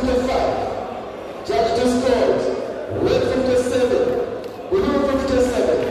55. Judge discords. Rule 57.